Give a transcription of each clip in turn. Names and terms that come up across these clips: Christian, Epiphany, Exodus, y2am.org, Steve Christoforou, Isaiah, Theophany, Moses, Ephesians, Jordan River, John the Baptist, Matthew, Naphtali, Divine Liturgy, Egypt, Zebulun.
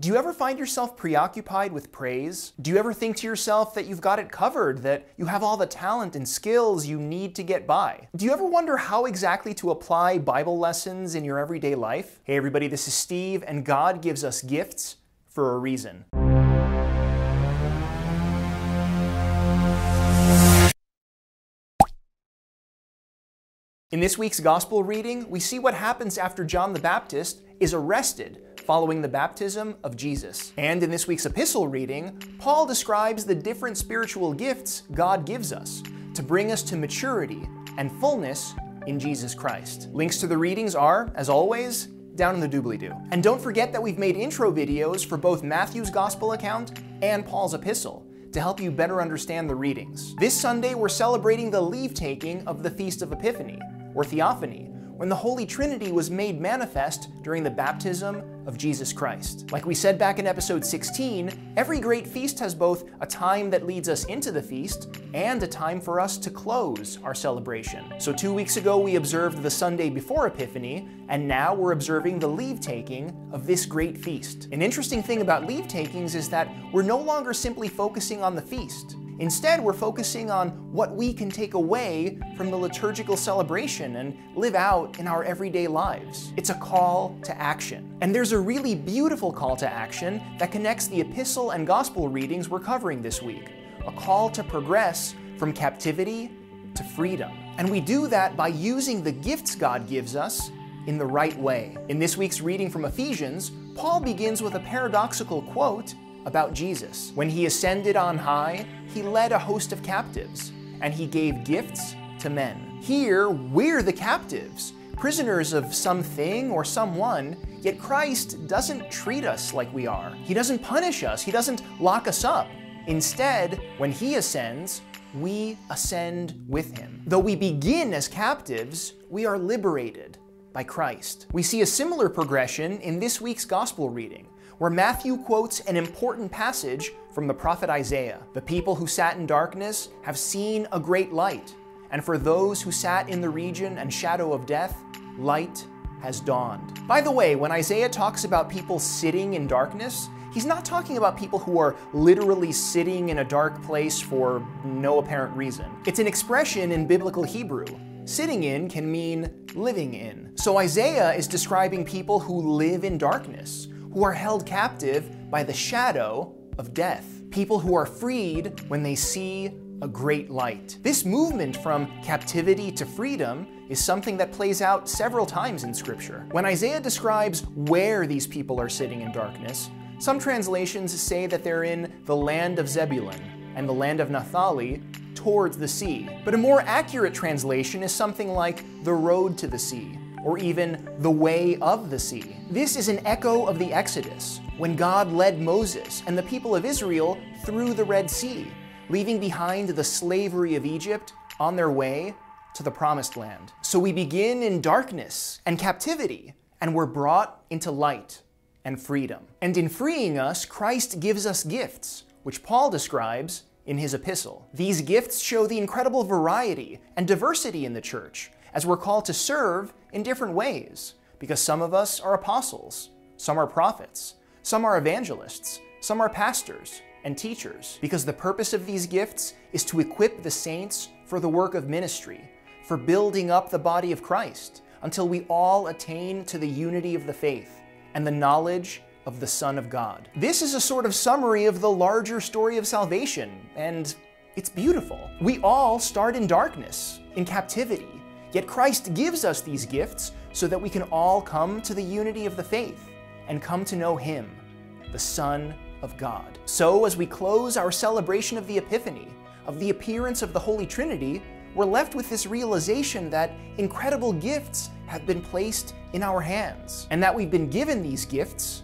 Do you ever find yourself preoccupied with praise? Do you ever think to yourself that you've got it covered, that you have all the talent and skills you need to get by? Do you ever wonder how exactly to apply Bible lessons in your everyday life? Hey everybody, this is Steve, and God gives us gifts for a reason. In this week's gospel reading, we see what happens after John the Baptist is arrested following the baptism of Jesus. And in this week's epistle reading, Paul describes the different spiritual gifts God gives us to bring us to maturity and fullness in Jesus Christ. Links to the readings are, as always, down in the doobly-doo. And don't forget that we've made intro videos for both Matthew's gospel account and Paul's epistle to help you better understand the readings. This Sunday, we're celebrating the leave-taking of the Feast of Epiphany, or Theophany, when the Holy Trinity was made manifest during the baptism of Jesus Christ. Like we said back in episode 16, every great feast has both a time that leads us into the feast and a time for us to close our celebration. So 2 weeks ago, we observed the Sunday before Epiphany, and now we're observing the leave-taking of this great feast. An interesting thing about leave-takings is that we're no longer simply focusing on the feast. Instead, we're focusing on what we can take away from the liturgical celebration and live out in our everyday lives. It's a call to action. And there's a really beautiful call to action that connects the epistle and gospel readings we're covering this week. A call to progress from captivity to freedom. And we do that by using the gifts God gives us in the right way. In this week's reading from Ephesians, Paul begins with a paradoxical quote about Jesus. When he ascended on high, he led a host of captives, and he gave gifts to men. Here, we're the captives, prisoners of something or someone, yet Christ doesn't treat us like we are. He doesn't punish us. He doesn't lock us up. Instead, when he ascends, we ascend with him. Though we begin as captives, we are liberated by Christ. We see a similar progression in this week's gospel reading, where Matthew quotes an important passage from the prophet Isaiah. The people who sat in darkness have seen a great light, and for those who sat in the region and shadow of death, light has dawned. By the way, when Isaiah talks about people sitting in darkness, he's not talking about people who are literally sitting in a dark place for no apparent reason. It's an expression in biblical Hebrew. Sitting in can mean living in. So Isaiah is describing people who live in darkness, who are held captive by the shadow of death. People who are freed when they see a great light. This movement from captivity to freedom is something that plays out several times in Scripture. When Isaiah describes where these people are sitting in darkness, some translations say that they're in the land of Zebulun and the land of Naphtali towards the sea. But a more accurate translation is something like the road to the sea, or even the way of the sea. This is an echo of the Exodus, when God led Moses and the people of Israel through the Red Sea, leaving behind the slavery of Egypt on their way to the Promised Land. So we begin in darkness and captivity, and we're brought into light and freedom. And in freeing us, Christ gives us gifts, which Paul describes in his epistle. These gifts show the incredible variety and diversity in the church, as we're called to serve in different ways, because some of us are apostles, some are prophets, some are evangelists, some are pastors and teachers, because the purpose of these gifts is to equip the saints for the work of ministry, for building up the body of Christ, until we all attain to the unity of the faith and the knowledge of the Son of God. This is a sort of summary of the larger story of salvation, and it's beautiful. We all start in darkness, in captivity, yet Christ gives us these gifts so that we can all come to the unity of the faith and come to know him, the Son of God. So as we close our celebration of the Epiphany, of the appearance of the Holy Trinity, we're left with this realization that incredible gifts have been placed in our hands, and that we've been given these gifts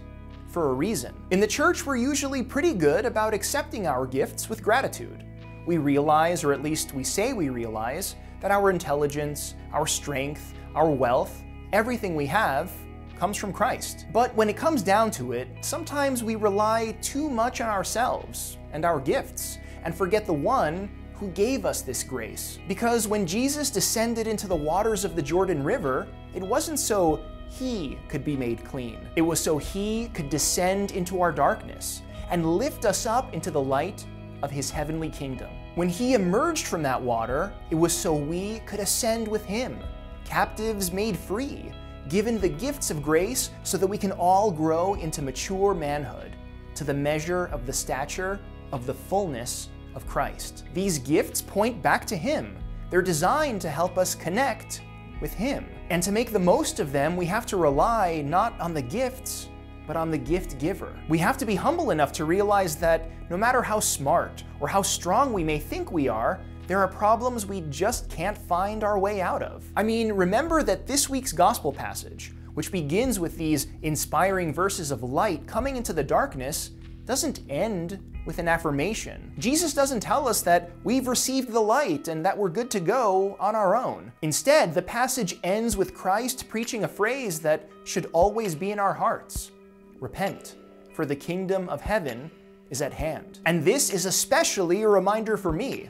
for a reason. In the church, we're usually pretty good about accepting our gifts with gratitude. We realize, or at least we say we realize, that our intelligence, our strength, our wealth, everything we have comes from Christ. But when it comes down to it, sometimes we rely too much on ourselves and our gifts and forget the one who gave us this grace. Because when Jesus descended into the waters of the Jordan River, it wasn't so he could be made clean. It was so he could descend into our darkness and lift us up into the light of his heavenly kingdom. When he emerged from that water, it was so we could ascend with him, captives made free, given the gifts of grace so that we can all grow into mature manhood, to the measure of the stature of the fullness of Christ. These gifts point back to him. They're designed to help us connect with him. And to make the most of them, we have to rely not on the gifts, but on the gift giver. We have to be humble enough to realize that no matter how smart or how strong we may think we are, there are problems we just can't find our way out of. I mean, remember that this week's gospel passage, which begins with these inspiring verses of light coming into the darkness, doesn't end with an affirmation. Jesus doesn't tell us that we've received the light and that we're good to go on our own. Instead, the passage ends with Christ preaching a phrase that should always be in our hearts: repent, for the kingdom of heaven is at hand. And this is especially a reminder for me,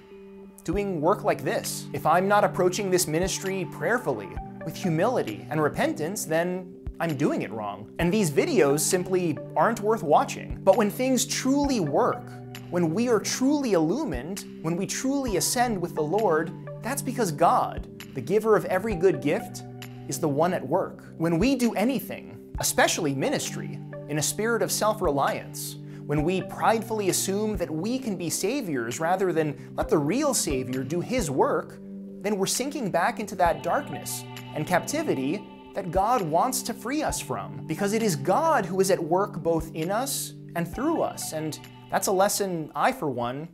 doing work like this. If I'm not approaching this ministry prayerfully, with humility and repentance, then I'm doing it wrong. And these videos simply aren't worth watching. But when things truly work, when we are truly illumined, when we truly ascend with the Lord, that's because God, the giver of every good gift, is the one at work. When we do anything, especially ministry, in a spirit of self-reliance, when we pridefully assume that we can be saviors rather than let the real Savior do his work, then we're sinking back into that darkness and captivity that God wants to free us from. Because it is God who is at work both in us and through us, and that's a lesson I, for one,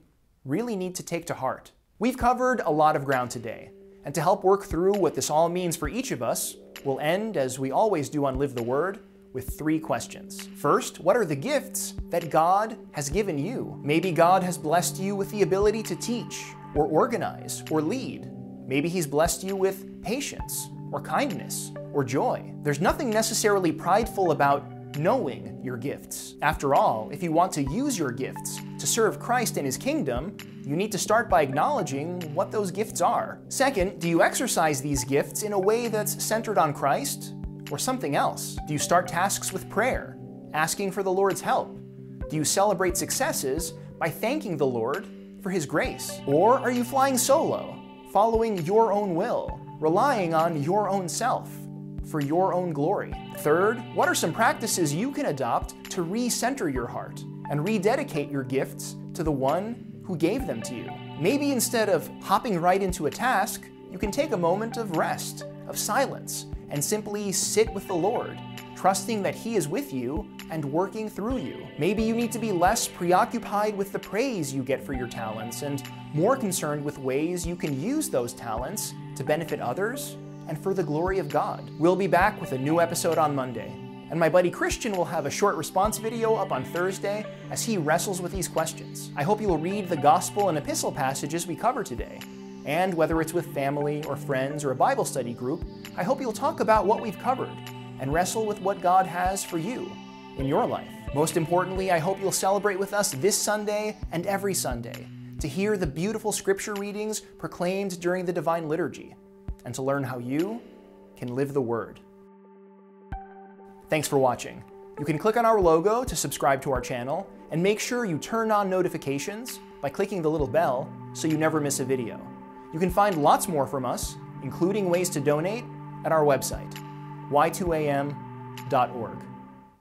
really need to take to heart. We've covered a lot of ground today, and to help work through what this all means for each of us, we'll end, as we always do on Live the Word, with three questions. First, what are the gifts that God has given you? Maybe God has blessed you with the ability to teach, or organize, or lead. Maybe he's blessed you with patience, or kindness, or joy. There's nothing necessarily prideful about knowing your gifts. After all, if you want to use your gifts to serve Christ and his kingdom, you need to start by acknowledging what those gifts are. Second, do you exercise these gifts in a way that's centered on Christ or something else? Do you start tasks with prayer, asking for the Lord's help? Do you celebrate successes by thanking the Lord for his grace? Or are you flying solo, following your own will, relying on your own self for your own glory? Third, what are some practices you can adopt to recenter your heart and rededicate your gifts to the one who gave them to you? Maybe instead of hopping right into a task, you can take a moment of rest, of silence, and simply sit with the Lord, trusting that he is with you and working through you. Maybe you need to be less preoccupied with the praise you get for your talents and more concerned with ways you can use those talents to benefit others and for the glory of God. We'll be back with a new episode on Monday, and my buddy Christian will have a short response video up on Thursday as he wrestles with these questions. I hope you will read the gospel and epistle passages we cover today, and whether it's with family or friends or a Bible study group, I hope you'll talk about what we've covered and wrestle with what God has for you in your life. Most importantly, I hope you'll celebrate with us this Sunday and every Sunday to hear the beautiful scripture readings proclaimed during the Divine Liturgy and to learn how you can live the Word. Thanks for watching. You can click on our logo to subscribe to our channel, and make sure you turn on notifications by clicking the little bell so you never miss a video. You can find lots more from us, including ways to donate, at our website, y2am.org.